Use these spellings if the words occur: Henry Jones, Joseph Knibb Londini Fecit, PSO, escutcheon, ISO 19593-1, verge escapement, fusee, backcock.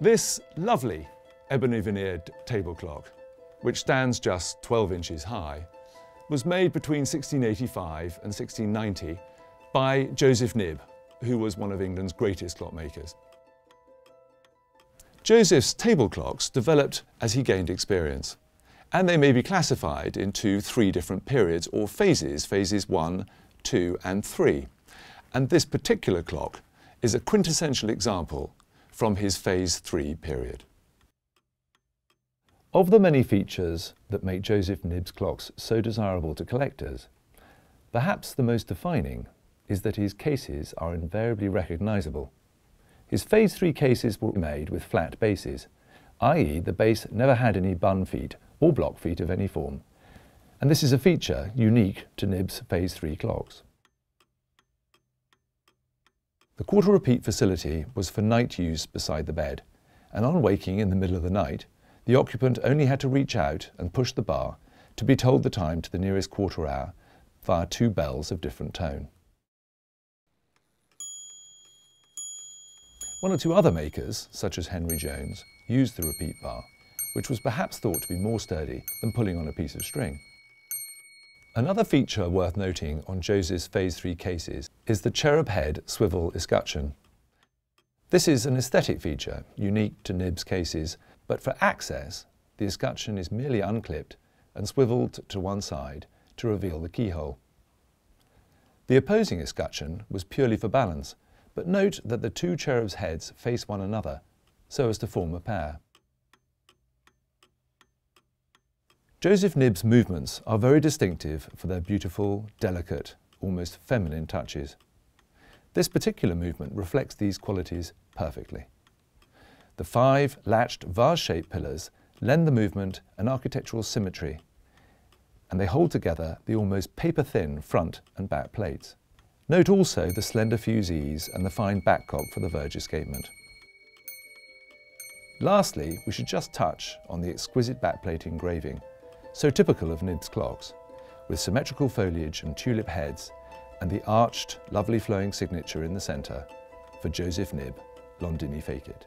This lovely ebony veneered table clock, which stands just 12 inches high, was made between 1685 and 1690 by Joseph Knibb, who was one of England's greatest clockmakers. Joseph's table clocks developed as he gained experience, and they may be classified into three different periods or phases, phases 1, 2 and 3. And this particular clock is a quintessential example from his phase 3 period. Of the many features that make Joseph Knibb's clocks so desirable to collectors, perhaps the most defining is that his cases are invariably recognisable. His phase 3 cases were made with flat bases, i.e. the base never had any bun feet or block feet of any form, and this is a feature unique to Knibb's phase 3 clocks. The quarter repeat facility was for night use beside the bed, and on waking in the middle of the night, the occupant only had to reach out and push the bar to be told the time to the nearest quarter hour via two bells of different tone. One or two other makers, such as Henry Jones, used the repeat bar, which was perhaps thought to be more sturdy than pulling on a piece of string. Another feature worth noting on Joseph's phase 3 cases is the cherub head swivel escutcheon. This is an aesthetic feature unique to Knibb's cases, but for access, the escutcheon is merely unclipped and swiveled to one side to reveal the keyhole. The opposing escutcheon was purely for balance, but note that the two cherubs' heads face one another so as to form a pair. Joseph Knibb's movements are very distinctive for their beautiful, delicate, almost feminine touches. This particular movement reflects these qualities perfectly. The 5 latched vase-shaped pillars lend the movement an architectural symmetry, and they hold together the almost paper-thin front and back plates. Note also the slender fusees and the fine backcock for the verge escapement. Lastly, we should just touch on the exquisite backplate engraving, so typical of Knibb's clocks, with symmetrical foliage and tulip heads and the arched, lovely flowing signature in the centre for Joseph Knibb Londini Fecit.